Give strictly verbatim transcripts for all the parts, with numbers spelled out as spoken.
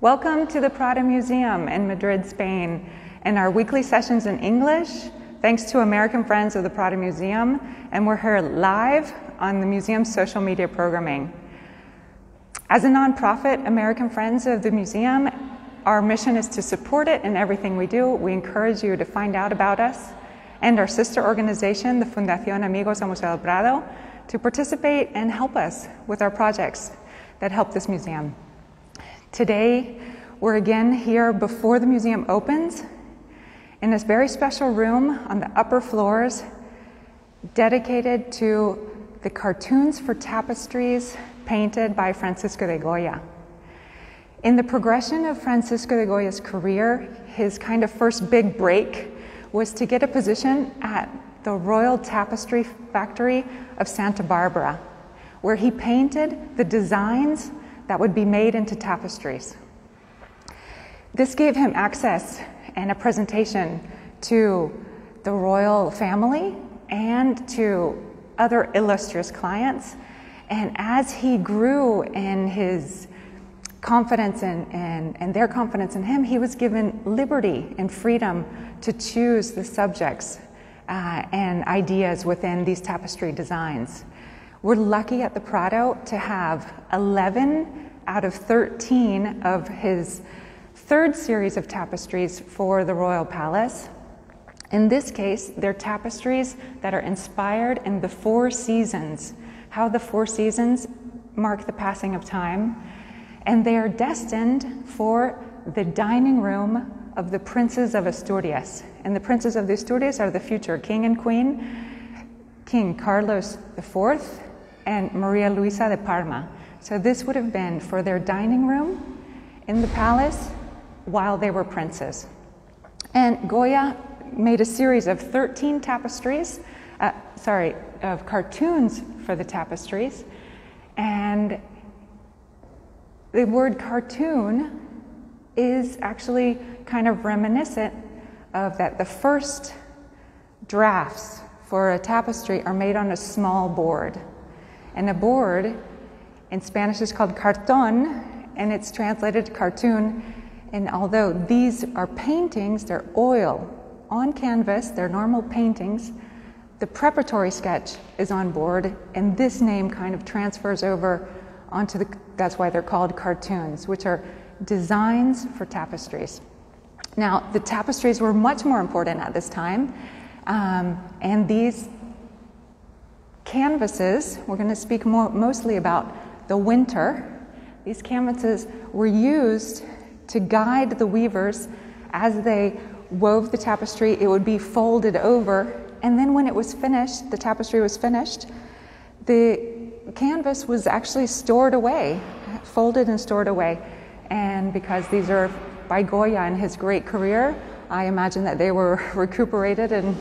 Welcome to the Prado Museum in Madrid, Spain, and our weekly sessions in English, thanks to American Friends of the Prado Museum, and we're here live on the museum's social media programming. As a nonprofit, American Friends of the Museum, our mission is to support it in everything we do. We encourage you to find out about us and our sister organization, the Fundación Amigos del Museo del Prado, to participate and help us with our projects that help this museum. Today, we're again here before the museum opens in this very special room on the upper floors dedicated to the cartoons for tapestries painted by Francisco de Goya. In the progression of Francisco de Goya's career, his kind of first big break was to get a position at the Royal Tapestry Factory of Santa Barbara, where he painted the designs that would be made into tapestries. This gave him access and a presentation to the royal family and to other illustrious clients. And as he grew in his confidence in, in, and their confidence in him, he was given liberty and freedom to choose the subjects uh, and ideas within these tapestry designs. We're lucky at the Prado to have eleven out of thirteen of his third series of tapestries for the Royal Palace. In this case, they're tapestries that are inspired in the four seasons, how the four seasons mark the passing of time, and they are destined for the dining room of the Princes of Asturias. And the Princes of the Asturias are the future king and queen, King Carlos the fourth, and Maria Luisa de Parma. So this would have been for their dining room in the palace while they were princes. And Goya made a series of thirteen tapestries, uh, sorry, of cartoons for the tapestries. And the word cartoon is actually kind of reminiscent of that the first drafts for a tapestry are made on a small board. And a board in Spanish is called cartón, and it's translated to cartoon. And although these are paintings, they're oil on canvas, they're normal paintings, the preparatory sketch is on board, and this name kind of transfers over onto the, that's why they're called cartoons, which are designs for tapestries. Now, the tapestries were much more important at this time. Um, and these canvases, we're going to speak more, mostly about the winter. These canvases were used to guide the weavers as they wove the tapestry. It would be folded over, and then when it was finished, the tapestry was finished, the canvas was actually stored away, folded and stored away. And because these are by Goya in his great career, I imagine that they were recuperated and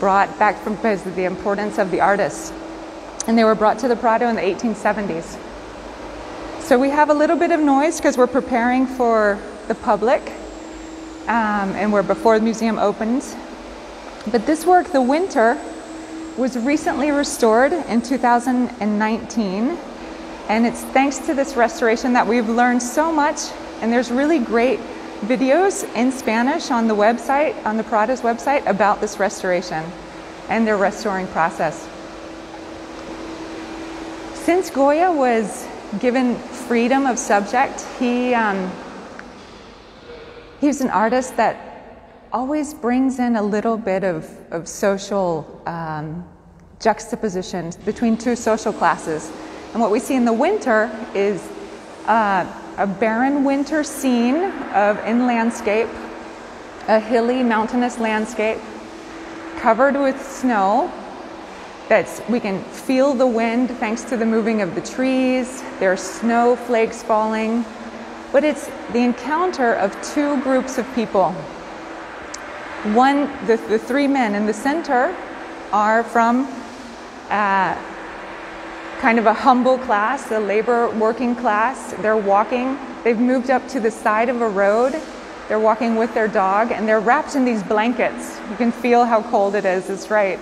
brought back from because of the importance of the artists. And they were brought to the Prado in the eighteen seventies. So we have a little bit of noise because we're preparing for the public um, and we're before the museum opens. But this work, The Winter, was recently restored in two thousand nineteen. And it's thanks to this restoration that we've learned so much, and there's really great videos in Spanish on the website, on the Prado's website, about this restoration and their restoring process. Since Goya was given freedom of subject, he, um, he was an artist that always brings in a little bit of, of social um, juxtaposition between two social classes. And what we see in The Winter is uh, a barren winter scene of in landscape, a hilly mountainous landscape covered with snow. That's, we can feel the wind thanks to the moving of the trees. There are snowflakes falling, but it's the encounter of two groups of people. One, the, the three men in the center are from uh, kind of a humble class, the labor working class. They're walking, they've moved up to the side of a road, they're walking with their dog, and they're wrapped in these blankets. You can feel how cold it is, it's right.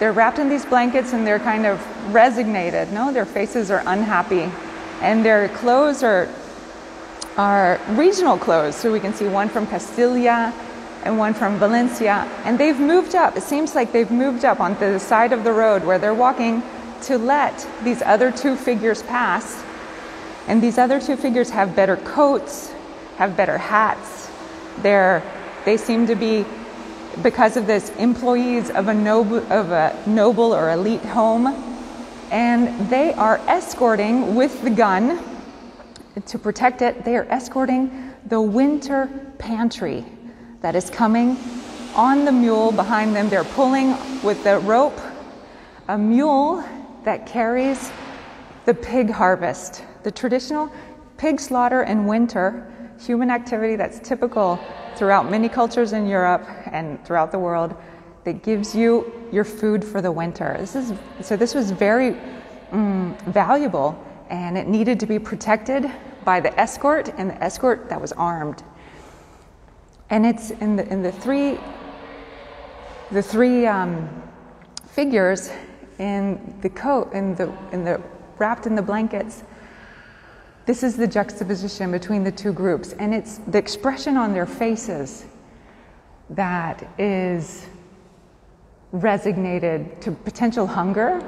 They're wrapped in these blankets and they're kind of resignated, no? Their faces are unhappy, and their clothes are are regional clothes. So we can see one from Castilla and one from Valencia. And they've moved up. It seems like they've moved up on the side of the road where they're walking to let these other two figures pass. And these other two figures have better coats, have better hats. They're, they seem to be, because of this, employees of a noble, of a noble or elite home. And they are escorting with the gun to protect it. They are escorting the winter pantry that is coming on the mule behind them. They're pulling with the rope a mule that carries the pig harvest, the traditional pig slaughter in winter, human activity that's typical throughout many cultures in Europe and throughout the world, that gives you your food for the winter. This is, so this was very um, valuable, and it needed to be protected by the escort, and the escort that was armed. And it's in the in the three the three um, figures in the coat in the in the wrapped in the blankets. This is the juxtaposition between the two groups, and it's the expression on their faces that is resignated to potential hunger,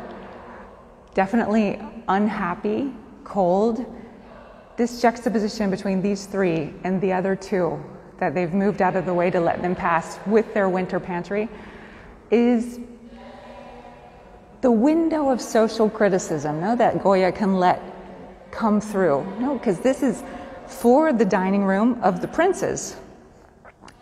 definitely unhappy, cold. This juxtaposition between these three and the other two that they've moved out of the way to let them pass with their winter pantry is the window of social criticism. No, that Goya can let come through. No, because this is for the dining room of the princes.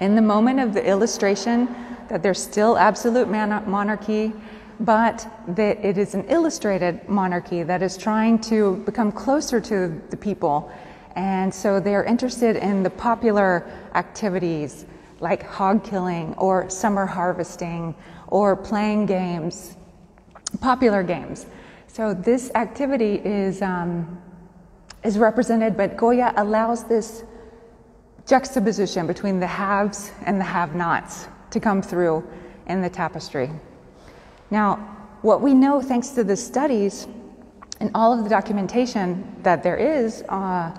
In the moment of the illustration that there's still absolute monarchy, but that it is an illustrated monarchy that is trying to become closer to the people. And so they're interested in the popular activities like hog killing or summer harvesting or playing games, popular games. So this activity is, um, is represented, but Goya allows this juxtaposition between the haves and the have-nots to come through in the tapestry. Now, what we know thanks to the studies and all of the documentation that there is, uh,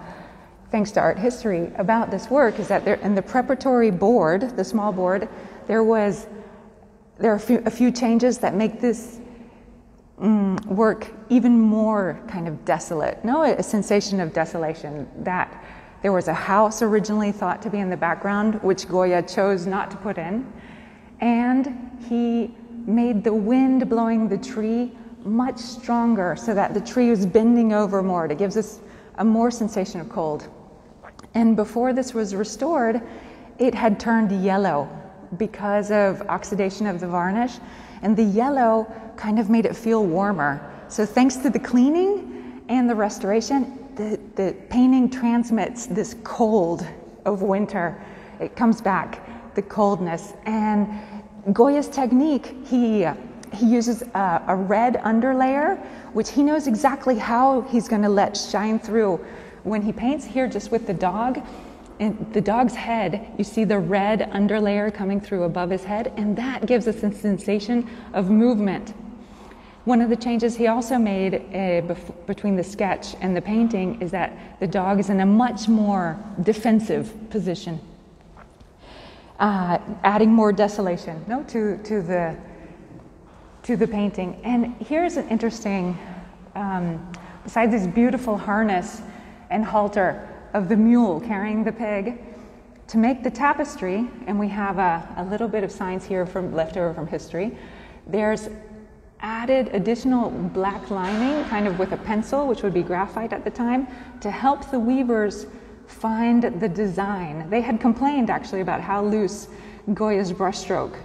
thanks to art history, about this work is that there, in the preparatory board, the small board, there was there are a few, a few changes that make this um, work even more kind of desolate. No, a sensation of desolation that there was a house originally thought to be in the background, which Goya chose not to put in, and he made the wind blowing the tree much stronger so that the tree was bending over more. It gives us a more sensation of cold. And before this was restored, it had turned yellow because of oxidation of the varnish, and the yellow kind of made it feel warmer. So thanks to the cleaning and the restoration, the, the painting transmits this cold of winter. It comes back, the coldness. And Goya's technique, he, he uses a, a red underlayer, which he knows exactly how he's going to let shine through. When he paints here just with the dog, and the dog's head, you see the red underlayer coming through above his head, and that gives us a sensation of movement. One of the changes he also made uh, bef between the sketch and the painting is that the dog is in a much more defensive position, uh, adding more desolation no, to, to, the, to the painting. And here's an interesting, um, besides this beautiful harness and halter of the mule carrying the pig, to make the tapestry, and we have a, a little bit of science here from left over from history, there's added additional black lining, kind of with a pencil, which would be graphite at the time, to help the weavers find the design. They had complained actually about how loose Goya's brushstroke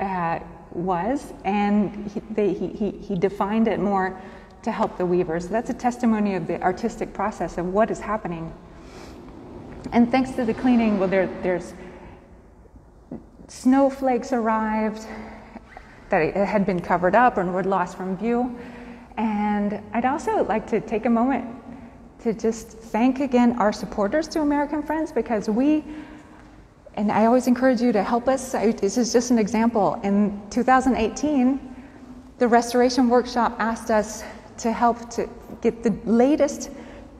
uh, was, and he, they, he, he, he defined it more to help the weavers. That's a testimony of the artistic process of what is happening. And thanks to the cleaning, well, there, there's snowflakes arrived, that it had been covered up and were lost from view. And I'd also like to take a moment to just thank again our supporters to American Friends, because we, and I always encourage you to help us. I, this is just an example. In two thousand eighteen, the Restoration Workshop asked us to help to get the latest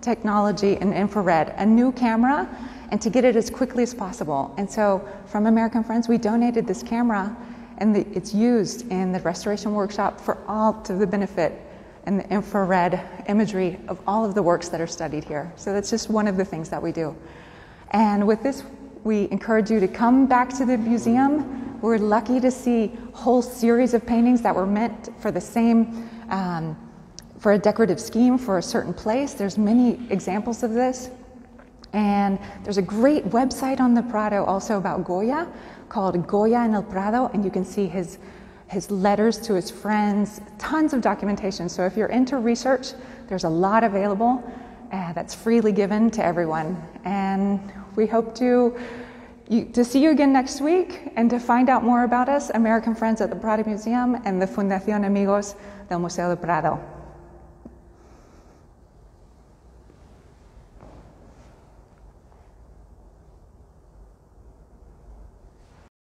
technology and infrared, a new camera, and to get it as quickly as possible. And so from American Friends, we donated this camera, and the, it's used in the restoration workshop for all to the benefit and the infrared imagery of all of the works that are studied here. So that's just one of the things that we do. And with this, we encourage you to come back to the museum. We're lucky to see whole series of paintings that were meant for the same, um, for a decorative scheme for a certain place. There's many examples of this. And there's a great website on the Prado also about Goya called Goya en El Prado, and you can see his, his letters to his friends, tons of documentation. So if you're into research, there's a lot available uh, that's freely given to everyone. And we hope to, you, to see you again next week, and to find out more about us, American Friends at the Prado Museum and the Fundación Amigos del Museo del Prado.